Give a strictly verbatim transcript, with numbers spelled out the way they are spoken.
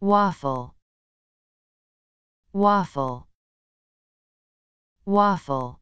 waffle, waffle, waffle.